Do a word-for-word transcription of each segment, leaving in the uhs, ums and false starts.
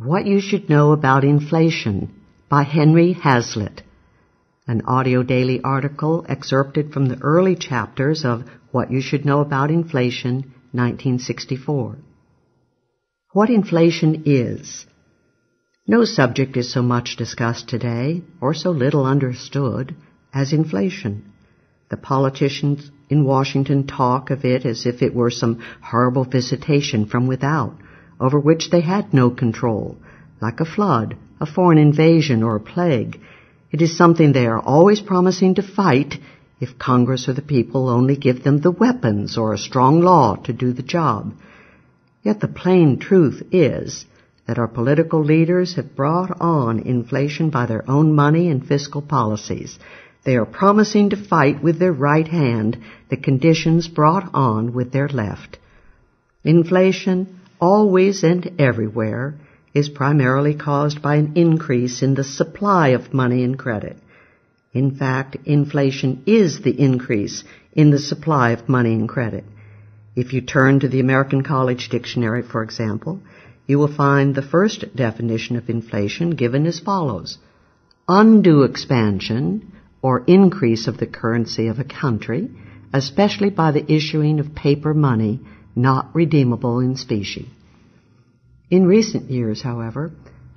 What You Should Know About Inflation by Henry Hazlitt, an audio daily article excerpted from the early chapters of What You Should Know About Inflation, nineteen sixty-four. What inflation is. No subject is so much discussed today, or so little understood, as inflation. The politicians in Washington talk of it as if it were some horrible visitation from without, over which they had no control, like a flood, a foreign invasion, or a plague. It is something they are always promising to fight if Congress or the people only give them the weapons or a strong law to do the job. Yet the plain truth is that our political leaders have brought on inflation by their own money and fiscal policies. They are promising to fight with their right hand the conditions brought on with their left. Inflation, always and everywhere, is primarily caused by an increase in the supply of money and credit. In fact, inflation is the increase in the supply of money and credit. If you turn to the American College Dictionary, for example, you will find the first definition of inflation given as follows: undue expansion or increase of the currency of a country, especially by the issuing of paper money not redeemable in specie. In recent years, however,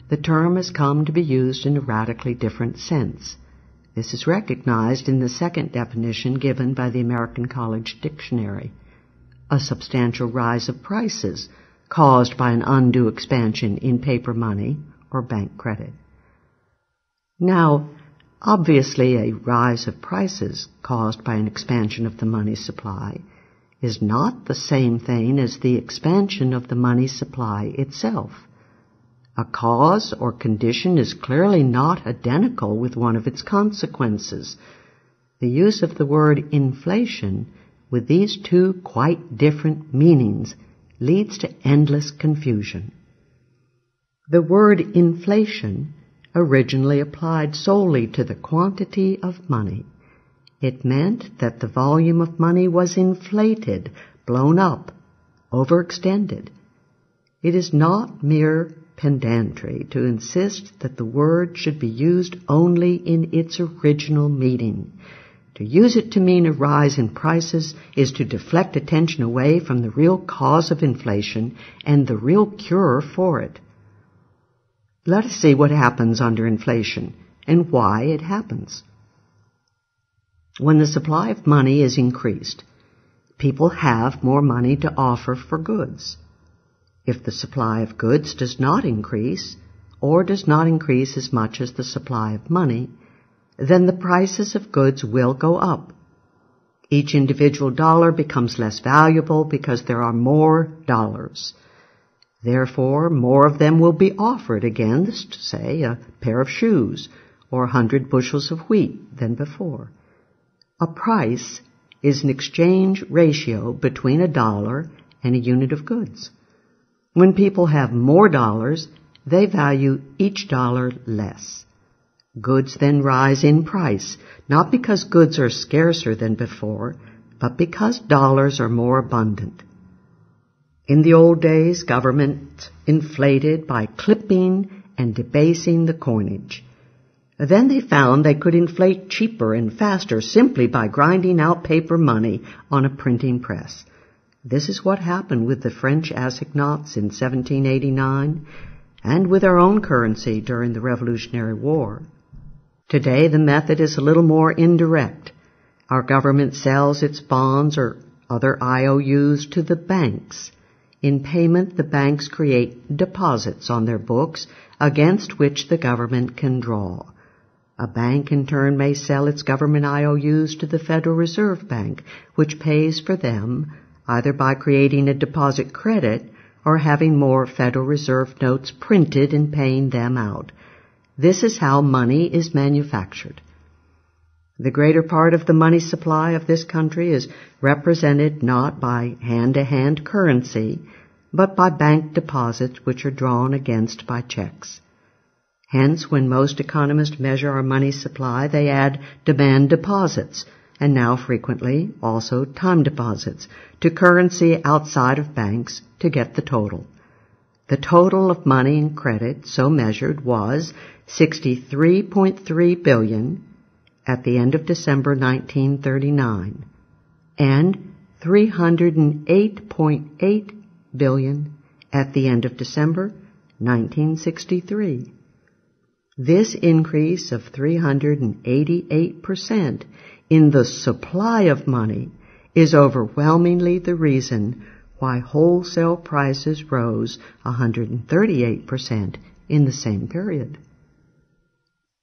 the term has come to be used in a radically different sense. This is recognized in the second definition given by the American College Dictionary: a substantial rise of prices caused by an undue expansion in paper money or bank credit. Now, obviously, a rise of prices caused by an expansion of the money supply is not the same thing as the expansion of the money supply itself. A cause or condition is clearly not identical with one of its consequences. The use of the word inflation with these two quite different meanings leads to endless confusion. The word inflation originally applied solely to the quantity of money. It meant that the volume of money was inflated, blown up, overextended. It is not mere pedantry to insist that the word should be used only in its original meaning. To use it to mean a rise in prices is to deflect attention away from the real cause of inflation and the real cure for it. Let us see what happens under inflation and why it happens. When the supply of money is increased, people have more money to offer for goods. If the supply of goods does not increase, or does not increase as much as the supply of money, then the prices of goods will go up. Each individual dollar becomes less valuable because there are more dollars. Therefore, more of them will be offered against, say, a pair of shoes or a hundred bushels of wheat than before. A price is an exchange ratio between a dollar and a unit of goods. When people have more dollars, they value each dollar less. Goods then rise in price, not because goods are scarcer than before, but because dollars are more abundant. In the old days, governments inflated by clipping and debasing the coinage. Then they found they could inflate cheaper and faster simply by grinding out paper money on a printing press. This is what happened with the French assignats in seventeen eighty-nine and with our own currency during the Revolutionary War. Today, the method is a little more indirect. Our government sells its bonds or other I O Us to the banks. In payment, the banks create deposits on their books against which the government can draw. A bank, in turn, may sell its government I O Us to the Federal Reserve Bank, which pays for them either by creating a deposit credit or having more Federal Reserve notes printed and paying them out. This is how money is manufactured. The greater part of the money supply of this country is represented not by hand-to-hand currency, but by bank deposits which are drawn against by checks. Hence, when most economists measure our money supply, they add demand deposits, and now frequently also time deposits, to currency outside of banks to get the total. The total of money and credit so measured was sixty-three point three billion dollars at the end of December nineteen thirty-nine and three hundred eight point eight billion dollars at the end of December nineteen sixty-three. This increase of three hundred eighty-eight percent in the supply of money is overwhelmingly the reason why wholesale prices rose one hundred thirty-eight percent in the same period.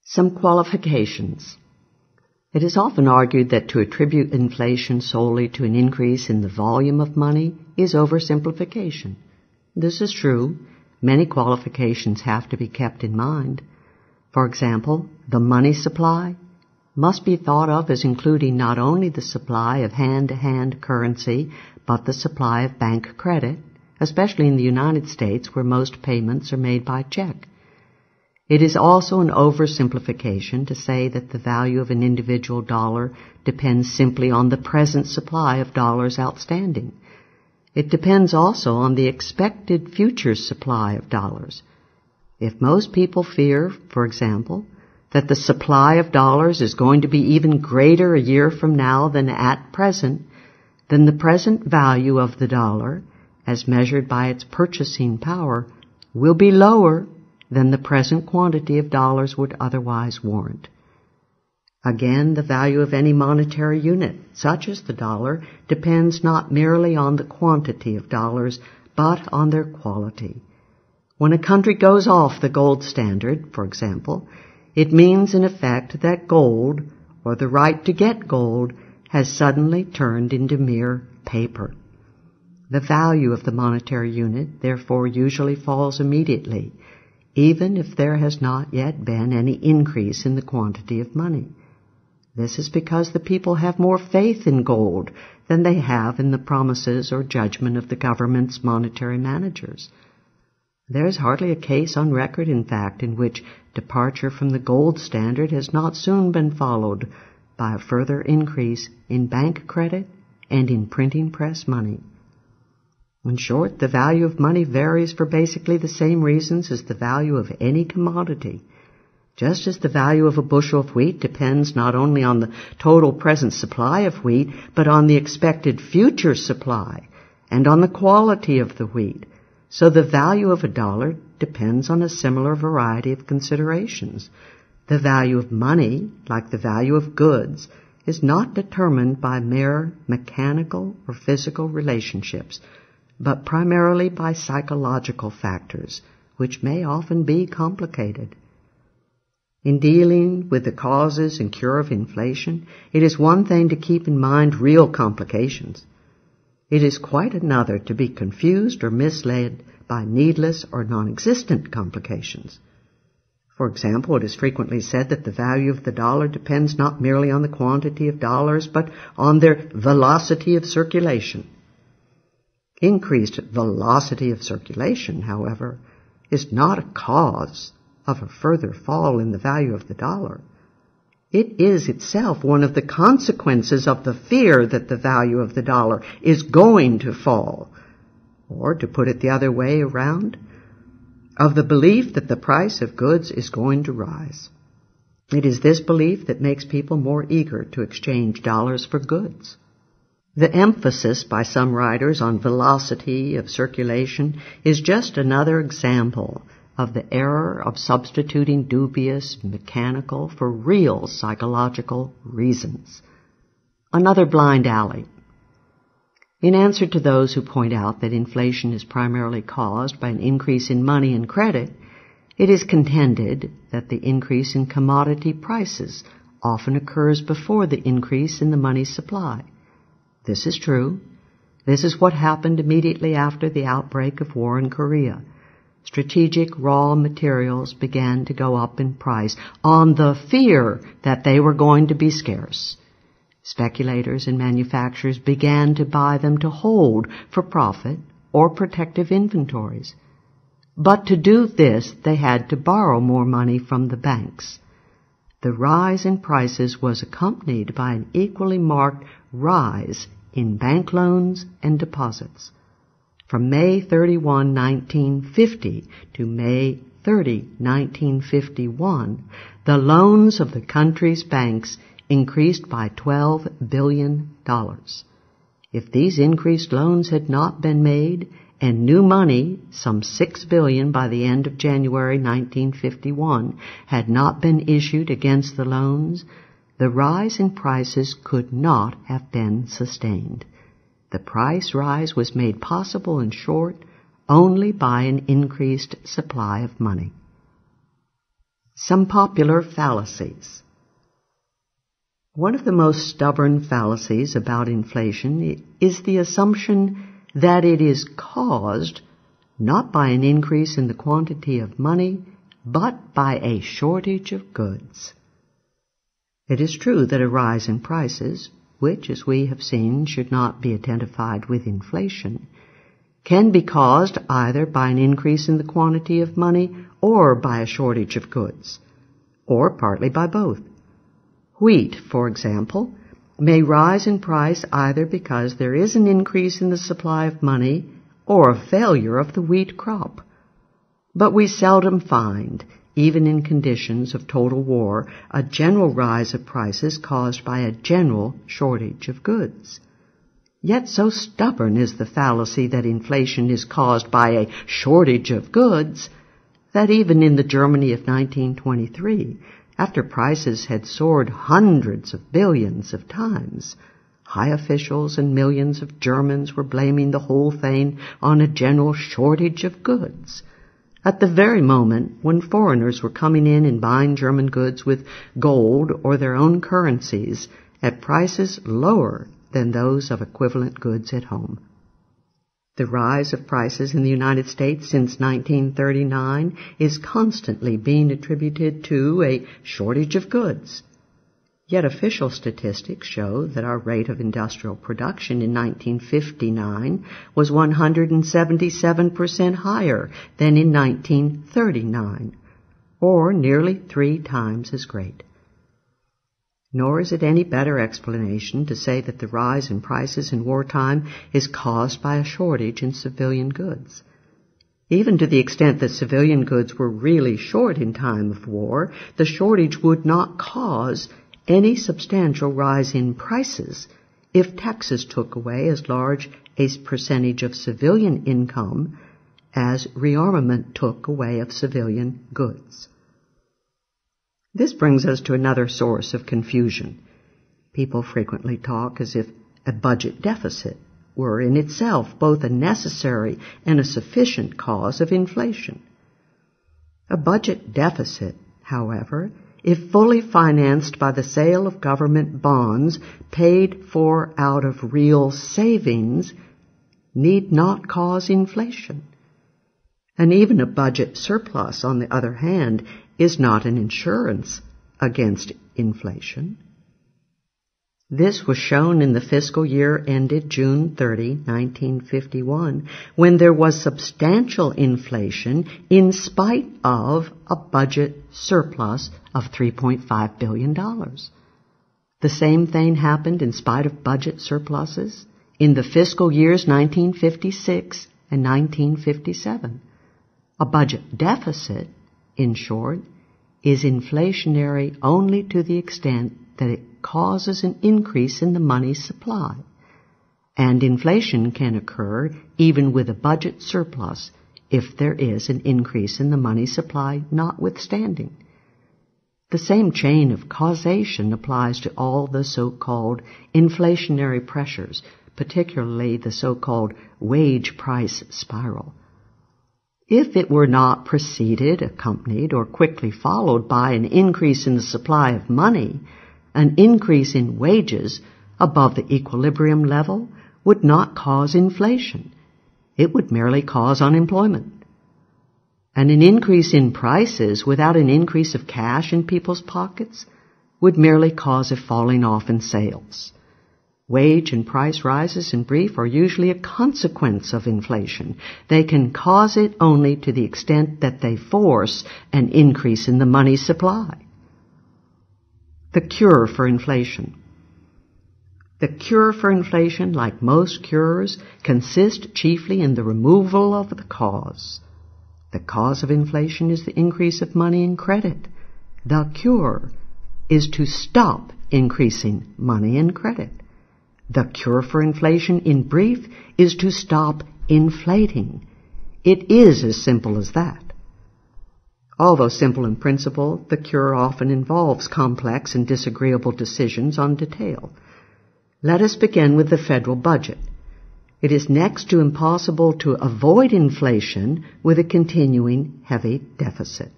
Some qualifications. It is often argued that to attribute inflation solely to an increase in the volume of money is oversimplification. This is true. Many qualifications have to be kept in mind. For example, the money supply must be thought of as including not only the supply of hand-to-hand currency, but the supply of bank credit, especially in the United States where most payments are made by check. It is also an oversimplification to say that the value of an individual dollar depends simply on the present supply of dollars outstanding. It depends also on the expected future supply of dollars. If most people fear, for example, that the supply of dollars is going to be even greater a year from now than at present, then the present value of the dollar, as measured by its purchasing power, will be lower than the present quantity of dollars would otherwise warrant. Again, the value of any monetary unit, such as the dollar, depends not merely on the quantity of dollars, but on their quality. When a country goes off the gold standard, for example, it means, in effect, that gold, or the right to get gold, has suddenly turned into mere paper. The value of the monetary unit, therefore, usually falls immediately, even if there has not yet been any increase in the quantity of money. This is because the people have more faith in gold than they have in the promises or judgment of the government's monetary managers. There is hardly a case on record, in fact, in which departure from the gold standard has not soon been followed by a further increase in bank credit and in printing press money. In short, the value of money varies for basically the same reasons as the value of any commodity. Just as the value of a bushel of wheat depends not only on the total present supply of wheat, but on the expected future supply and on the quality of the wheat, so the value of a dollar depends on a similar variety of considerations. The value of money, like the value of goods, is not determined by mere mechanical or physical relationships, but primarily by psychological factors, which may often be complicated. In dealing with the causes and cure of inflation, it is one thing to keep in mind real complications. It is quite another to be confused or misled by needless or non-existent complications. For example, it is frequently said that the value of the dollar depends not merely on the quantity of dollars, but on their velocity of circulation. Increased velocity of circulation, however, is not a cause of a further fall in the value of the dollar. It is itself one of the consequences of the fear that the value of the dollar is going to fall, or, to put it the other way around, of the belief that the price of goods is going to rise. It is this belief that makes people more eager to exchange dollars for goods. The emphasis by some writers on velocity of circulation is just another example of the error of substituting dubious mechanical for real psychological reasons. Another blind alley. In answer to those who point out that inflation is primarily caused by an increase in money and credit, it is contended that the increase in commodity prices often occurs before the increase in the money supply. This is true. This is what happened immediately after the outbreak of war in Korea. Strategic raw materials began to go up in price on the fear that they were going to be scarce. Speculators and manufacturers began to buy them to hold for profit or protective inventories. But to do this, they had to borrow more money from the banks. The rise in prices was accompanied by an equally marked rise in bank loans and deposits. from May thirty-first, nineteen fifty to May thirtieth, nineteen fifty-one, the loans of the country's banks increased by twelve billion dollars. If these increased loans had not been made, and new money, some six billion dollars by the end of January nineteen fifty-one, had not been issued against the loans, the rise in prices could not have been sustained. The price rise was made possible, in short, only by an increased supply of money. Some popular fallacies. One of the most stubborn fallacies about inflation is the assumption that it is caused not by an increase in the quantity of money, but by a shortage of goods. It is true that a rise in prices, which, as we have seen, should not be identified with inflation, can be caused either by an increase in the quantity of money or by a shortage of goods, or partly by both. Wheat, for example, may rise in price either because there is an increase in the supply of money or a failure of the wheat crop. But we seldom find, even in conditions of total war, a general rise of prices caused by a general shortage of goods. Yet so stubborn is the fallacy that inflation is caused by a shortage of goods that even in the Germany of nineteen twenty-three, after prices had soared hundreds of billions of times, high officials and millions of Germans were blaming the whole thing on a general shortage of goods. At the very moment when foreigners were coming in and buying German goods with gold or their own currencies at prices lower than those of equivalent goods at home. The rise of prices in the United States since nineteen thirty-nine is constantly being attributed to a shortage of goods. Yet official statistics show that our rate of industrial production in nineteen fifty-nine was one hundred seventy-seven percent higher than in nineteen thirty-nine, or nearly three times as great. Nor is it any better explanation to say that the rise in prices in wartime is caused by a shortage in civilian goods. Even to the extent that civilian goods were really short in time of war, the shortage would not cause any substantial rise in prices if taxes took away as large a percentage of civilian income as rearmament took away of civilian goods. This brings us to another source of confusion. People frequently talk as if a budget deficit were in itself both a necessary and a sufficient cause of inflation. A budget deficit, however, if fully financed by the sale of government bonds paid for out of real savings, need not cause inflation. And even a budget surplus, on the other hand, is not an insurance against inflation. This was shown in the fiscal year ended June thirtieth, nineteen fifty-one, when there was substantial inflation in spite of a budget surplus of three point five billion dollars. The same thing happened in spite of budget surpluses in the fiscal years nineteen fifty-six and nineteen fifty-seven. A budget deficit, in short, is inflationary only to the extent that it causes an increase in the money supply, and inflation can occur even with a budget surplus if there is an increase in the money supply notwithstanding. The same chain of causation applies to all the so-called inflationary pressures, particularly the so-called wage price spiral. If it were not preceded, accompanied, or quickly followed by an increase in the supply of money, an increase in wages above the equilibrium level would not cause inflation. It would merely cause unemployment. And an increase in prices without an increase of cash in people's pockets would merely cause a falling off in sales. Wage and price rises, in brief, are usually a consequence of inflation. They can cause it only to the extent that they force an increase in the money supply. The cure for inflation. The cure for inflation, like most cures, consists chiefly in the removal of the cause. The cause of inflation is the increase of money and credit. The cure is to stop increasing money and credit. The cure for inflation, in brief, is to stop inflating. It is as simple as that. Although simple in principle, the cure often involves complex and disagreeable decisions on detail. Let us begin with the federal budget. It is next to impossible to avoid inflation with a continuing heavy deficit.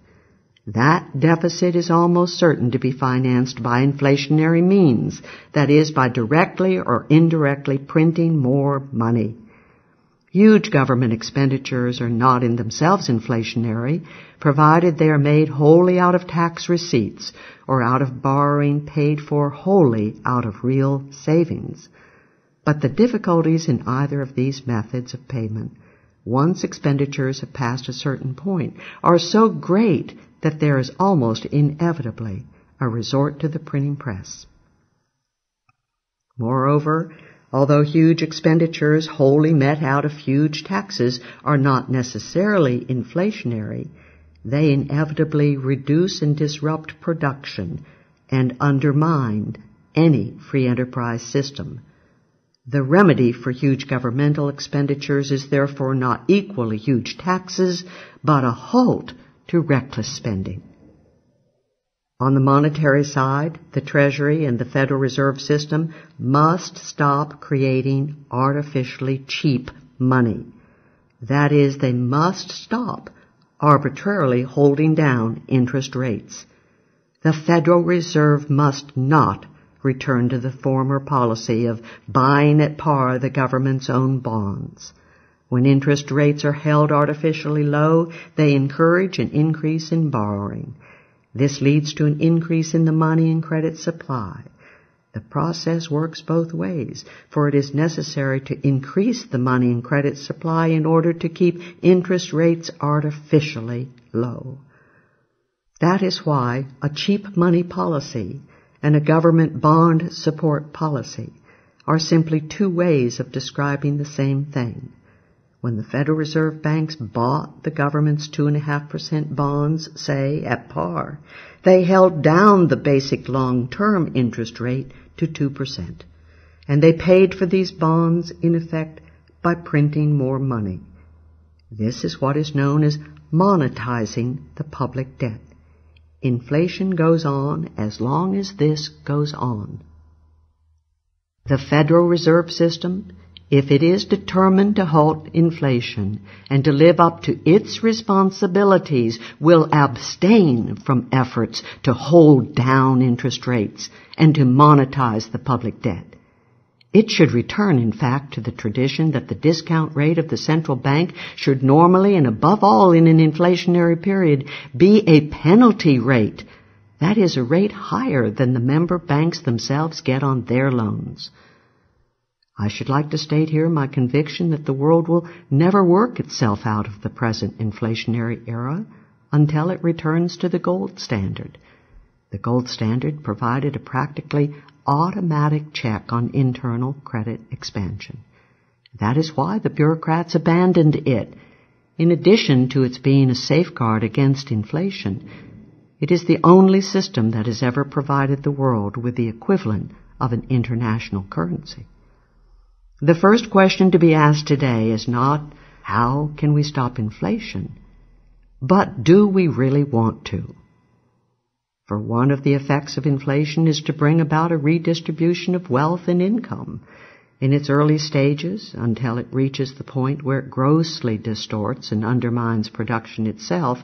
That deficit is almost certain to be financed by inflationary means, that is, by directly or indirectly printing more money. Huge government expenditures are not in themselves inflationary, provided they are made wholly out of tax receipts or out of borrowing paid for wholly out of real savings. But the difficulties in either of these methods of payment, once expenditures have passed a certain point, are so great that there is almost inevitably a resort to the printing press. Moreover, although huge expenditures wholly met out of huge taxes are not necessarily inflationary, they inevitably reduce and disrupt production and undermine any free enterprise system. The remedy for huge governmental expenditures is therefore not equally huge taxes, but a halt to reckless spending. On the monetary side, the Treasury and the Federal Reserve System must stop creating artificially cheap money. That is, they must stop arbitrarily holding down interest rates. The Federal Reserve must not return to the former policy of buying at par the government's own bonds. When interest rates are held artificially low, they encourage an increase in borrowing. This leads to an increase in the money and credit supply. The process works both ways, for it is necessary to increase the money and credit supply in order to keep interest rates artificially low. That is why a cheap money policy and a government bond support policy are simply two ways of describing the same thing. When the Federal Reserve banks bought the government's two point five percent bonds, say, at par, they held down the basic long-term interest rate to two percent, and they paid for these bonds, in effect, by printing more money. This is what is known as monetizing the public debt. Inflation goes on as long as this goes on. The Federal Reserve System, if it is determined to halt inflation and to live up to its responsibilities, will abstain from efforts to hold down interest rates and to monetize the public debt. It should return, in fact, to the tradition that the discount rate of the central bank should normally, and above all in an inflationary period, be a penalty rate, that is, a rate higher than the member banks themselves get on their loans. I should like to state here my conviction that the world will never work itself out of the present inflationary era until it returns to the gold standard. The gold standard provided a practically automatic check on internal credit expansion. That is why the bureaucrats abandoned it. In addition to its being a safeguard against inflation, it is the only system that has ever provided the world with the equivalent of an international currency. The first question to be asked today is not, how can we stop inflation, but do we really want to? For one of the effects of inflation is to bring about a redistribution of wealth and income. In its early stages, until it reaches the point where it grossly distorts and undermines production itself,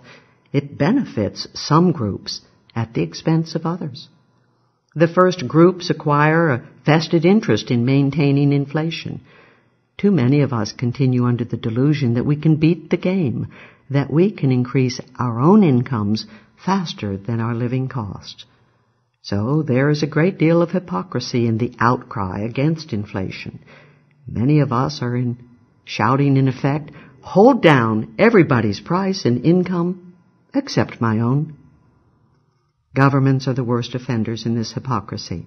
it benefits some groups at the expense of others. The first groups acquire a vested interest in maintaining inflation. Too many of us continue under the delusion that we can beat the game, that we can increase our own incomes faster than our living costs. So there is a great deal of hypocrisy in the outcry against inflation. Many of us are in shouting, in effect, "Hold down everybody's price and income except my own." Governments are the worst offenders in this hypocrisy,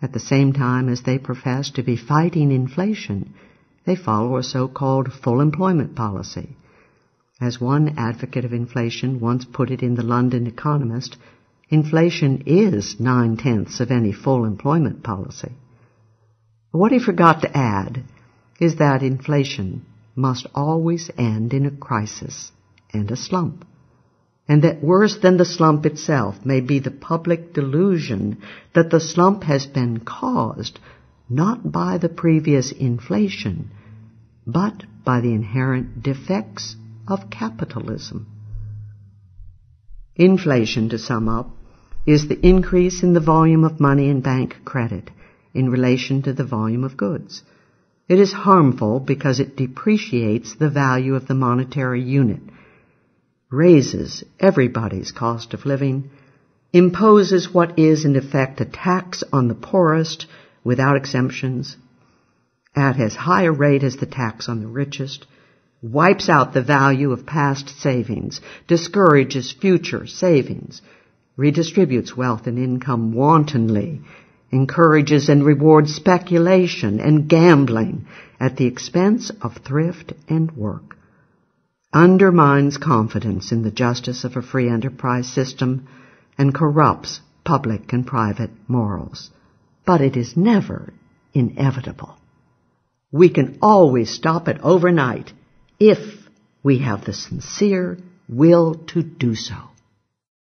At the same time as they profess to be fighting inflation, they follow a so-called full employment policy. As one advocate of inflation once put it in the London Economist, inflation is nine-tenths of any full employment policy. What he forgot to add is that inflation must always end in a crisis and a slump, and that worse than the slump itself may be the public delusion that the slump has been caused not by the previous inflation, but by the inherent defects of capitalism. Inflation, to sum up, is the increase in the volume of money and bank credit in relation to the volume of goods. It is harmful because it depreciates the value of the monetary unit, raises everybody's cost of living, imposes what is in effect a tax on the poorest without exemptions, at as high a rate as the tax on the richest, wipes out the value of past savings, discourages future savings, redistributes wealth and income wantonly, encourages and rewards speculation and gambling at the expense of thrift and work, undermines confidence in the justice of a free enterprise system, and corrupts public and private morals. But it is never inevitable. We can always stop it overnight if we have the sincere will to do so.